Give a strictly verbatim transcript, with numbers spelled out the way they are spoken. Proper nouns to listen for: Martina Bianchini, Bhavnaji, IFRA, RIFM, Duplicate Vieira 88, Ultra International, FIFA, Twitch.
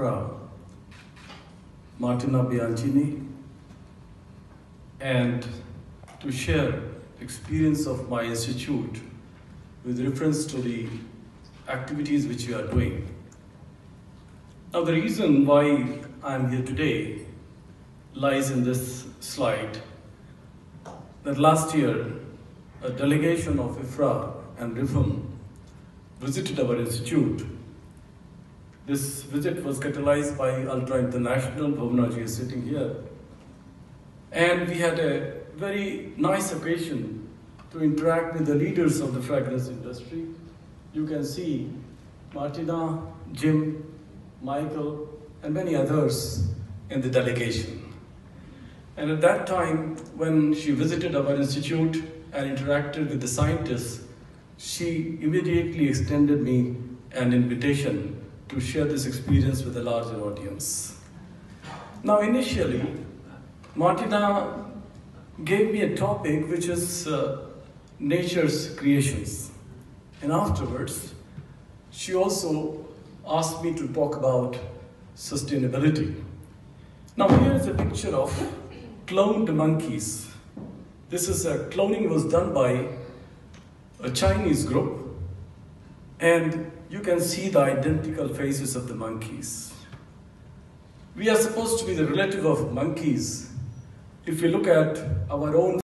I F R A, Martina Bianchini, and to share experience of my institute with reference to the activities which we are doing. Now, the reason why I'm here today lies in this slide, that last year a delegation of I F R A and R I F M visited our institute. This visit was catalyzed by Ultra International. Bhavnaji is sitting here. And we had a very nice occasion to interact with the leaders of the fragrance industry. You can see Martina, Jim, Michael, and many others in the delegation. And at that time, when she visited our institute and interacted with the scientists, she immediately extended me an invitation to share this experience with a larger audience. Now, initially, Martina gave me a topic which is uh, nature's creations. And afterwards, she also asked me to talk about sustainability. Now, here is a picture of cloned monkeys. This is a cloning was done by a Chinese group, and you can see the identical faces of the monkeys. We are supposed to be the relative of monkeys. If we look at our own